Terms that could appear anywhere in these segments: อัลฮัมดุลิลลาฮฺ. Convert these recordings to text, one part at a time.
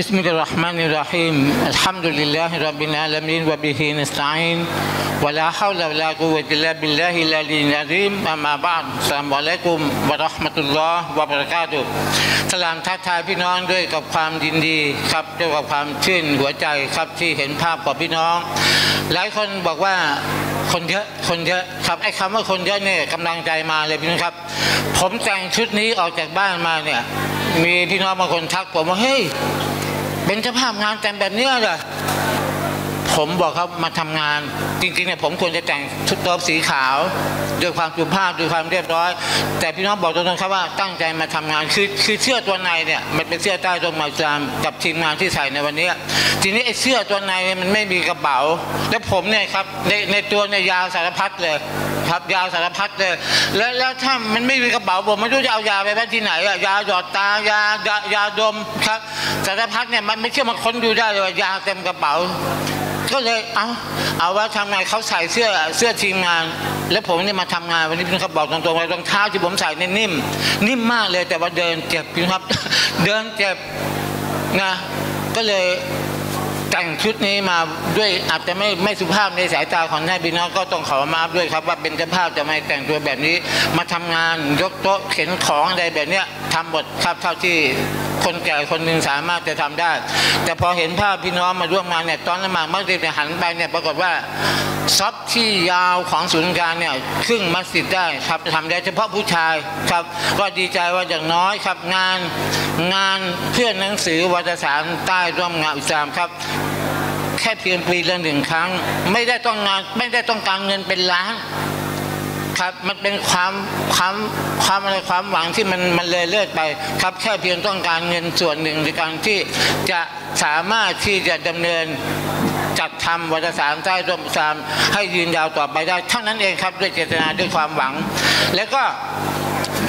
بسم الله الرحمن الرحيم الحمد لله رب العالمين وبه نستعين ولا حول ولا قوة إلا بالله العلي العظيم أما بعد السلام عليكم ورحمة الله وبركاته สลามทักทายพี่น้องด้วยกับความยินดีครับด้วยกับความชื่นหัวใจครับที่เห็นภาพของพี่น้องหลายคนบอกว่าคนเยอะคนเยอะครับไอ้คำว่าคนเยอะเนี่ยกำลังใจมาเลยพี่น้องครับผมแต่งชุดนี้ออกจากบ้านมาเนี่ยมีพี่น้องบางคนทักผมว่าเฮ้ยเป็นเจ้าภาพงานแต่งแบบนี้เหรอผมบอกเขามาทำงานจริงๆเนี่ยผมควรจะแต่งชุดโต๊ะสีขาวด้วยความสุภาพด้วยความเรียบร้อยแต่พี่น้องบอกตรงๆครับว่าตั้งใจมาทำงานคือเสื้อตัวในเนี่ยมันเป็นเสื้อใต้ร่มเงาจามกับทีมงานที่ใส่ในวันนี้ทีนี้ไอ้เสื้อตัวในมันไม่มีกระเป๋าแล้วผมเนี่ยครับในตัวเนี่ยยาวสารพัดเลยครับยาวสารพัดเลยแล้วถ้ามันไม่มีกระเป๋าผมไม่รู้จะเอายาไปไว้ที่ไหนอะยาหยอดตายายาดมครับสารพัดเนี่ยมันไม่เชื่อมันค้นดูได้เลยว่ายาเต็มกระเป๋าก็เลยเอาว่าทำไงเขาใส่เสื้อทีมงานแล้วผมเนี่ยมาทำงานวันนี้พี่ครับบอกตรงๆว่ารองเท้าที่ผมใส่เนี่ยนิ่มมากเลยแต่ว่าเดินเจ็บพี่ครับเดินเจ็บนะก็เลยแต่งชุดนี้มาด้วยอาจจะไม่สุภาพในสายตาของท่านพี่น้องก็ต้องขอมาด้วยครับว่าเป็นเจ้าภาพจะไม่แต่งตัวแบบนี้มาทำงานยกโต๊ะเข็นของอะไรแบบเนี้ยทำหมดครับเท่าที่คนแก่คนหนึ่งสามารถจะทำได้แต่พอเห็นภาพพี่น้องมาร่วมงานเนี่ยตอนนั้นมาเมื่อเด็กเนี่ยหันไปเนี่ยปรากฏว่าซับที่ยาวของศูนย์กลางเนี่ยครึ่งมัสยิดได้ครับทำได้เฉพาะผู้ชายครับก็ดีใจว่าอย่างน้อยครับงานเพื่อนหนังสือวารสารใต้ร่มเงาอิสลามครับแค่เพียงปีละหนึ่งครั้งไม่ได้ต้องการเงินเป็นล้านครับมันเป็นความหวังที่มันเลยเลิศไปครับแค่เพียงต้องการเงินส่วนหนึ่งในการที่จะสามารถที่จะดำเนินจัดทำวารสารใต้ร่มเงาอิสลามให้ยืนยาวต่อไปได้เท่านั้นเองครับด้วยเจตนาด้วยความหวังแล้วก็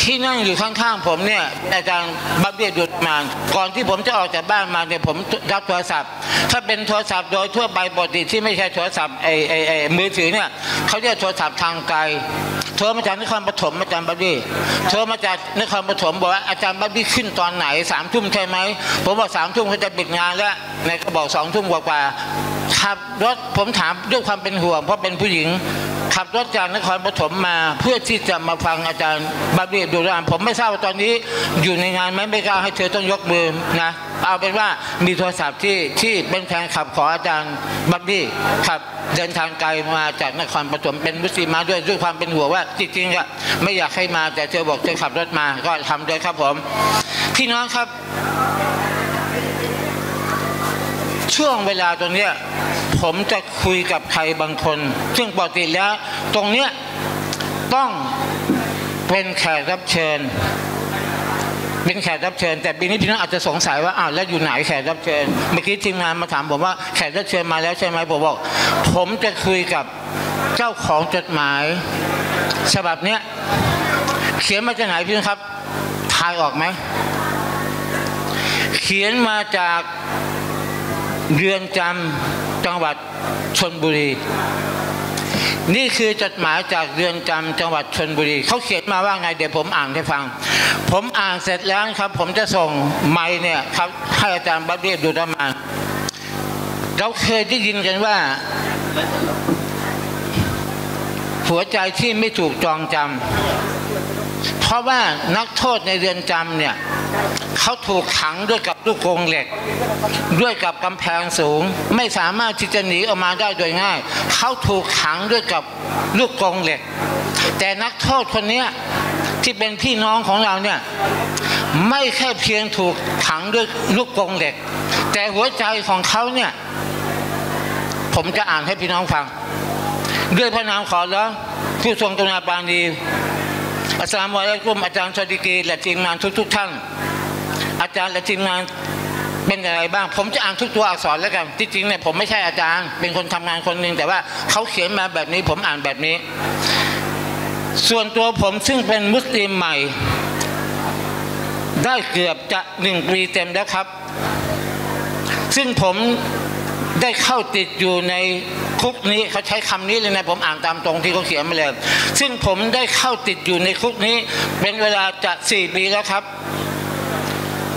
ที่นั่งอยู่ข้างๆผมเนี่ยอาจารย์บับเบียดุดมาก่อนที่ผมจะออกจากบ้านมาเนี่ยผมรับโทรศัพท์ถ้าเป็นโทรศัพท์โดยทั่วไปปกติที่ไม่ใช่โทรศัพท์ไอมือถือเนี่ยเขาเรียกโทรศัพท์ทางไกลโทรมาจากนครปฐมอาจารย์บับเบียโทรมาจากนครปฐมบอกว่าอาจารย์บับเบียขึ้นตอนไหนสามทุ่มใช่ไหมผมบอกสามทุ่มเขาจะปิดงานแล้วนายก็บอกสองทุ่มกว่าขับรถผมถามด้วยความเป็นห่วงเพราะเป็นผู้หญิงขับรถจากนครปฐมมาเพื่อที่จะมาฟังอาจารย์บับเบียดุดามผมไม่ทราบว่าตอนนี้อยู่ในงานไหมไม่กล้าให้เธอต้องยกมือนะเอาเป็นว่ามีโทรศัพท์ที่เป็นแฟนขับขออาจารย์บับเบี้ยขับเดินทางไกลมาจากนครปฐมเป็นมุสลิมมาด้วยความเป็นห่วงว่าจริงๆอะไม่อยากให้มาแต่เธอบอกเธอขับรถมาก็ทำด้วยครับผมพี่น้องครับช่วงเวลาตรงเนี้ยผมจะคุยกับใครบางคนซึ่งปกติแล้วตรงเนี้ยต้องเป็นแขกรับเชิญเป็นแขกรับเชิญแต่ปีนี้พี่น้องอาจจะสงสัยว่าอ้าวแล้วอยู่ไหนแขกรับเชิญเมื่อกี้ทีมงานมาถามผมว่าแขกรับเชิญมาแล้วใช่ไหมผมบอกผมจะคุยกับเจ้าของจดหมายฉบับเนี้ยเขียนมาจากไหนพี่น้องครับทายออกไหมเขียนมาจากเรือนจำจังหวัดชลบุรีนี่คือจดหมายจากเรือนจำจังหวัดชลบุรีเขาเขียนมาว่าไงเดี๋ยวผมอ่านให้ฟังผมอ่านเสร็จแล้วครับผมจะส่งไมค์เนี่ยครับให้อาจารย์บับเบี้ยดูดมาเราเคยได้ยินกันว่าหัวใจที่ไม่ถูกจองจำเพราะว่านักโทษในเรือนจำเนี่ยเขาถูกขังด้วยกับลูกกรงเหล็กด้วยกับกำแพงสูงไม่สามารถที่จะหนีออกมาได้โดยง่ายเขาถูกขังด้วยกับลูกกรงเหล็กแต่นักโทษคนนี้ที่เป็นพี่น้องของเราเนี่ยไม่แค่เพียงถูกขังด้วยลูกกรงเหล็กแต่หัวใจของเขาเนี่ยผมจะอ่านให้พี่น้องฟังด้วยพระนามขอแล้วผู้ทรงกรุณาปราณีอัสลามุอะลัยกุมอาจารย์ชดิกีและทีมงานทุกๆท่านอาจารย์และทีมงานเป็นอะไรบ้างผมจะอ่านทุกตัวอักษรแล้วกันจริงๆเนี่ยผมไม่ใช่อาจารย์เป็นคนทำงานคนหนึ่งแต่ว่าเขาเขียนมาแบบนี้ผมอ่านแบบนี้ส่วนตัวผมซึ่งเป็นมุสลิมใหม่ได้เกือบจะ1 ปีเต็มแล้วครับซึ่งผมได้เข้าติดอยู่ในคุกนี้เขาใช้คำนี้เลยนะผมอ่านตามตรงที่เขาเขียนมาเลยซึ่งผมได้เข้าติดอยู่ในคุกนี้เป็นเวลาจะ4 ปีแล้วครับ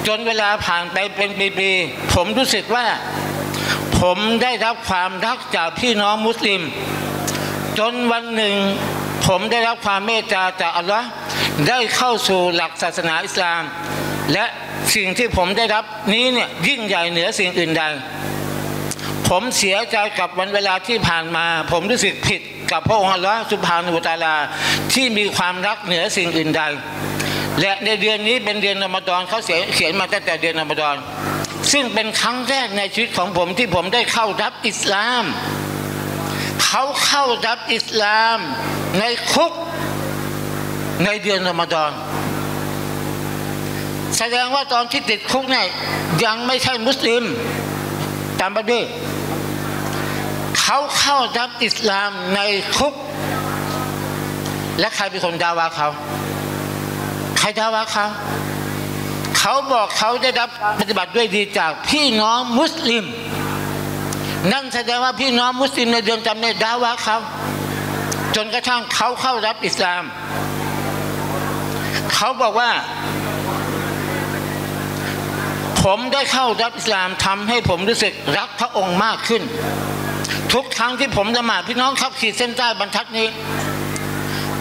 จ จนเวลาผ่านไปเป็นปีๆผมรู้สึกว่าผมได้รับความรักจากพี่น้องมุสลิมจนวันหนึ่งผมได้รับความเมตตาจากอัลลอฮ์ได้เข้าสู่หลักศาสนาอิสลามและสิ่งที่ผมได้รับนี้เนี่ยยิ่งใหญ่เหนือสิ่งอื่นใดผมเสียใจกับวันเวลาที่ผ่านมาผมรู้สึกผิดกับพระองค์อัลลอฮ์ซุบฮานะฮูวะตะอาลาที่มีความรักเหนือสิ่งอื่นใดและในเดือนนี้เป็นเดือนรอมฎอนเขาเขียนมาตั้งแต่เดือนรอมฎอนซึ่งเป็นครั้งแรกในชีวิตของผมที่ผมได้เข้ารับอิสลามเขาเข้ารับอิสลามในคุกในเดือนรอมฎอนแสดงว่าตอนที่ติดคุกเนี่ยยังไม่ใช่มุสลิมตามประเด็นเขาเข้ารับอิสลามในคุกและใครเป็นคนดาวาเขาใครดาวาเขาเขาบอกเขาได้รับปฏิบัติด้วยดีจากพี่น้องมุสลิมนั่นแสดงว่าพี่น้องมุสลิมในเดือนจำได้ดาวาเขาจนกระทั่งเขาเข้ารับอิสลามเขาบอกว่าผมได้เข้ารับอิสลามทำให้ผมรู้สึกรักพระองค์มากขึ้นทุกครั้งที่ผมละหมาดพี่น้องครับขีดเส้นใต้บรรทัดนี้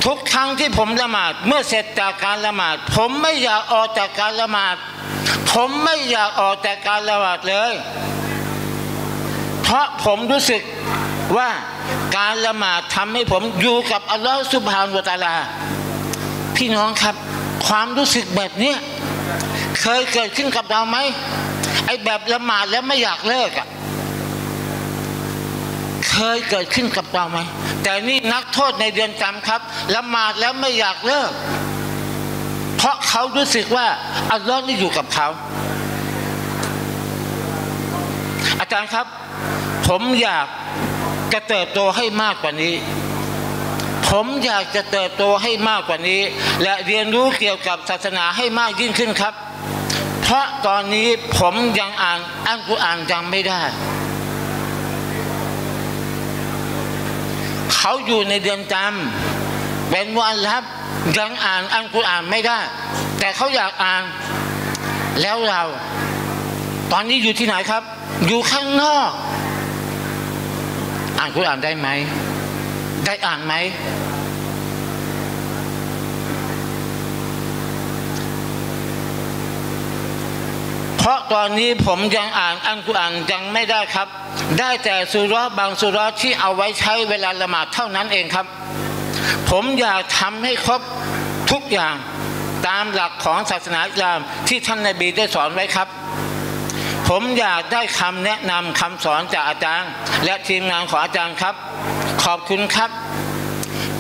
ทุกครั้งที่ผมละหมาดเมื่อเสร็จจากการละหมาดผมไม่อยากออกจากการละหมาดผมไม่อยากออกจากการละหมาดเลยเพราะผมรู้สึกว่าการละหมาดทำให้ผมอยู่กับอัลลอฮฺซุบฮานะฮูวะตะอาลาพี่น้องครับความรู้สึกแบบนี้เคยเกิดขึ้นกับเราไหมไอ้แบบละหมาดแล้วไม่อยากเลิกอะเคยเกิดขึ้นกับเราไหมแต่นี่นักโทษในเดือนจำครับละหมาดแล้วไม่อยากเลิกเพราะเขารู้สึกว่าอัลลอฮ์นี่อยู่กับเขาอาจารย์ครับผมอยากจะเติบโตให้มากกว่านี้ผมอยากจะเติบโตให้มากกว่านี้และเรียนรู้เกี่ยวกับศาสนาให้มากยิ่งขึ้นครับเพราะตอนนี้ผมยังอ่านอัลกุรอานยังไม่ได้เขาอยู่ในเดือนจำเป็นมุอัลลัฟยังอ่านอัลกุรอานไม่ได้แต่เขาอยากอ่านแล้วเราตอนนี้อยู่ที่ไหนครับอยู่ข้างนอกอ่านกุรอานได้ไหมได้อ่านไหมเพราะตอนนี้ผมยังอ่านอัลกุรอานยังไม่ได้ครับได้แต่ซูเราะห์บางซูเราะห์ที่เอาไว้ใช้เวลาละหมาดเท่านั้นเองครับผมอยากทำให้ครบทุกอย่างตามหลักของศาสนาอิสลามที่ท่านนบีได้สอนไว้ครับผมอยากได้คำแนะนำคำสอนจากอาจารย์และทีมงานของอาจารย์ครับขอบคุณครับ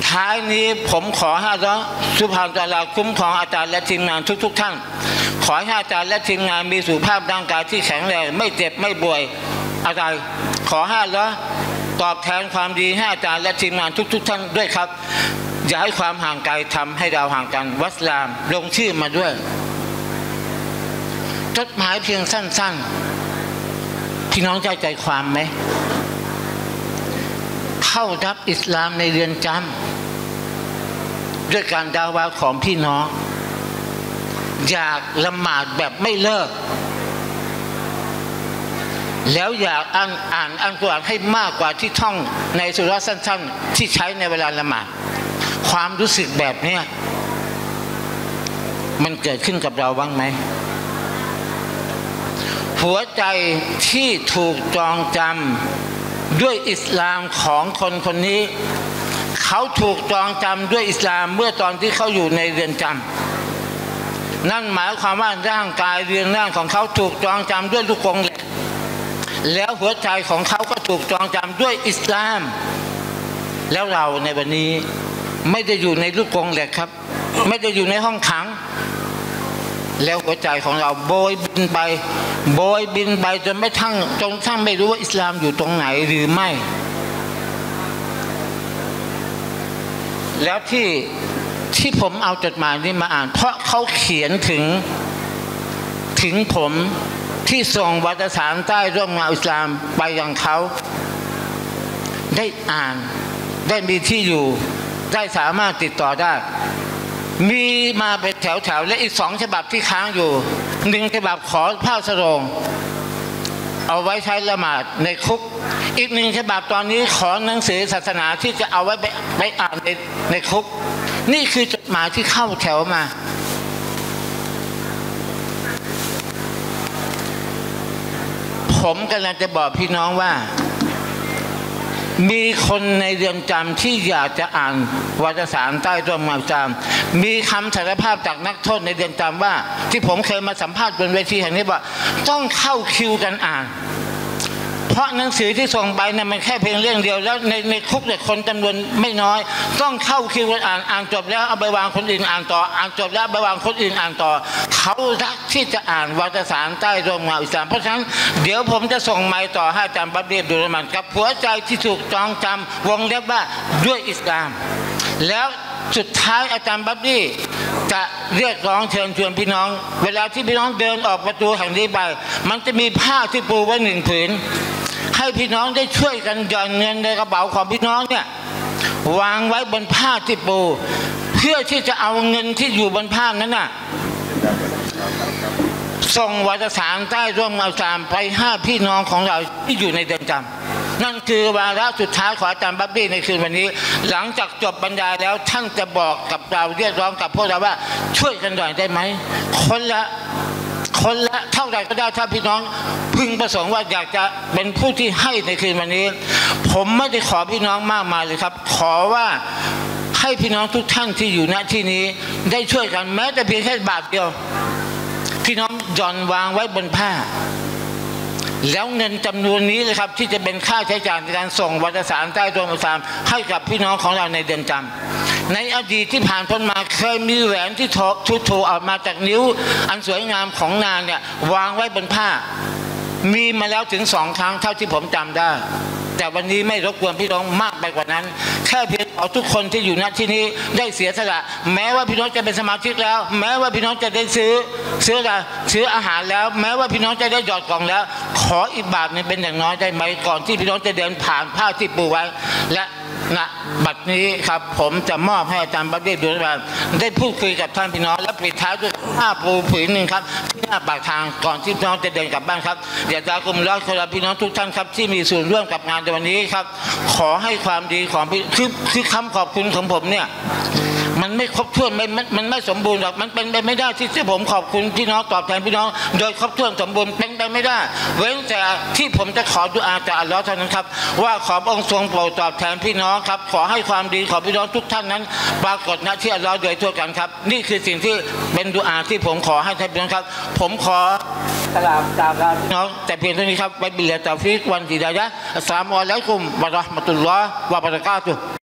ท้ายนี้ผมขอให้อัลเลาะห์ซุบฮานะฮูวะตะอาลาคุ้มครองอาจารย์และทีมงานทุกท่านขอให้อาจารย์และทีมงานมีสุขภาพร่างกายที่แข็งแรงไม่เจ็บไม่ป่วยอาจารย์ขอให้อัลเลาะห์ตอบแทนความดีให้อาจารย์และทีมงานทุกท่านด้วยครับอย่าให้ความห่างไกลทำให้เราห่างกันวัสลามลงชื่อมาด้วยจดหมายเพียงสั้นๆพี่น้องเข้าใจความไหมเข้ารับอิสลามในเรือนจำด้วยการดาวาของพี่น้องอยากละหมาดแบบไม่เลิกแล้วอยากอ่านอัลกุรอานให้มากกว่าที่ท่องในสุเราะห์สั้นๆที่ใช้ในเวลาละหมาดความรู้สึกแบบเนี้ยมันเกิดขึ้นกับเราบ้างไหมหัวใจที่ถูกจองจำด้วยอิสลามของคนคนนี้เขาถูกจองจำด้วยอิสลามเมื่อตอนที่เขาอยู่ในเรือนจำนั่นหมายความว่าร่างกายเรือนร่างของเขาถูกจองจำด้วยลูกกรงเหล็กแล้วหัวใจของเขาก็ถูกจองจำด้วยอิสลามแล้วเราในวันนี้ไม่ได้อยู่ในลูกกรงเหล็กครับไม่ได้อยู่ในห้องขังแล้วหัวใจของเราโบยบินไปจนทั้งไม่รู้ว่าอิสลามอยู่ตรงไหนหรือไม่แล้วที่ผมเอาจดหมายนี้มาอ่านเพราะเขาเขียนถึงผมที่ส่งวารสารใต้ร่มเงาอิสลามไปยังเขาได้อ่านได้มีที่อยู่ได้สามารถติดต่อได้มีมาเป็นแถวๆและอีก2 ฉบับที่ค้างอยู่ บินกิบับขอผ้าสรงเอาไว้ใช้ละหมาดในคุกอีกหนึ่งฉบับตอนนี้ขอหนังสือศาสนาที่จะเอาไว้ไปอ่านในคุกนี่คือจดหมายที่เข้าแถวมาผมกำลังจะบอกพี่น้องว่ามีคนในเรือนจำที่อยากจะอ่านวารสารใต้ร่มเงาจามมีคำสารภาพจากนักโทษในเรือนจำว่าที่ผมเคยมาสัมภาษณ์บนเวทีแห่งนี้ว่าต้องเข้าคิวกันอ่านเพราะหนังสือที่ส่งไปนะมันแค่เพียงเรื่องเดียวแล้วในคุกเนี่ยคนจำนวนไม่น้อยต้องเข้าคิวกันอ่านอ่านจบแล้วเอาไปวางคนอื่นอ่านต่ออ่านจบแล้วไปวางคนอื่นอ่านต่อเขารักที่จะอ่านวารสารใต้ร่มเงาจามเพราะฉะนั้นเดี๋ยวผมจะส่งไมค์ต่อให้อาจารย์บับเรียบดูมันกับหัวใจที่ถูกจองจำวงเล็บว่าด้วยอิสลามแล้วสุดท้ายอาจารย์บับบี้จะเรียกร้องเชิญชวนพี่น้องเวลาที่พี่น้องเดินออกประตูแห่งนี้ไปมันจะมีผ้าที่ปูไว้หนึ่งผืนให้พี่น้องได้ช่วยกันหย่อนเงินในกระเป๋าของพี่น้องเนี่ยวางไว้บนผ้าที่ปูเพื่อที่จะเอาเงินที่อยู่บนผ้านั้นน่ะส่งวารสารใต้ร่มเงาจามไปห้าพี่น้องของเราที่อยู่ในเรือนจำนั่นคือวาระสุดท้ายของอาจารย์บับบี้ในคืนวันนี้หลังจากจบบรรยายแล้วท่านจะบอกกับเราเรียกร้องกับพวกเราว่าช่วยกันหน่อยได้ไหมคนละเท่าไหร่ก็ได้ถ้าพี่น้องพึงประสงค์ว่าอยากจะเป็นผู้ที่ให้ในคืนวันนี้ผมไม่ได้ขอพี่น้องมากมายเลยครับขอว่าให้พี่น้องทุกท่านที่อยู่ณที่นี้ได้ช่วยกันแม้แต่เพียงแค่บาทเดียวพี่น้องหย่อนวางไว้บนผ้าแล้วเงินจำนวนนี้เลยครับที่จะเป็นค่าใช้จ่ายในการส่งวารสารใต้ร่มเงาจามให้กับพี่น้องของเราในเดือนจำในอดีตที่ผ่านพ้นมาเคยมีแหวนที่ถูกออกมาจากนิ้วอันสวยงามของนางเนี่ยวางไว้บนผ้ามีมาแล้วถึงสองครั้งเท่าที่ผมจำได้แต่วันนี้ไม่รบกวนพี่น้องมากไปกว่านั้นแค่เพียงขอทุกคนที่อยู่ณที่นี้ได้เสียสละแม้ว่าพี่น้องจะเป็นสมาชิกแล้วแม้ว่าพี่น้องจะได้ซื้ออาหารแล้วแม้ว่าพี่น้องจะได้หยอดกล่องแล้วขออีกบาทนึงเป็นอย่างน้อยได้ไหมก่อนที่พี่น้องจะเดินผ่านผ้าที่ปูไว้และณบัดนี้ครับผมจะมอบให้อาจารย์บับเรียบดูแลได้พูดคุยกับท่านพี่น้องและปิดท้ายด้วยผ้าปูผืนหนึ่งครับที่หน้าปากทางก่อนที่พี่น้องจะเดินกลับบ้านครับอยากจะกลุ่มรักคนพี่น้องทุกท่านครับที่มีส่วนร่วมกับงานในวันนี้ครับขอให้ความดีของคือคำขอบคุณของผมเนี่ยมันไม่ครบถ้วนมันไม่สมบูรณ์หรอกมันเป็นไปไม่ได้ที่ผมขอบคุณพี่น้องตอบแทนพี่น้องโดยครบถ้วนสมบูรณ์เป็นไปไม่ได้เว้นแต่ที่ผมจะขอดุอาจากอัลเลาะห์เท่านั้นครับว่าขอพระองค์ทรงโปรดตอบแทนพี่น้องครับขอให้ความดีของพี่น้องทุกท่านนั้นปรากฏณที่อัลเลาะห์โดยทั่วกันครับนี่คือสิ่งที่เป็นดุอาที่ผมขอให้ท่านพี่น้องครับผมขอสลามตามครับพี่น้องแต่เพียงเท่านี้ครับไว้บิลลาฮิตะอฟิกวันฮิดายะฮ์อัสสลามุอะลัยกุมวะเราะห์มะตุลลอฮ์วะบะเราะกาตุฮ์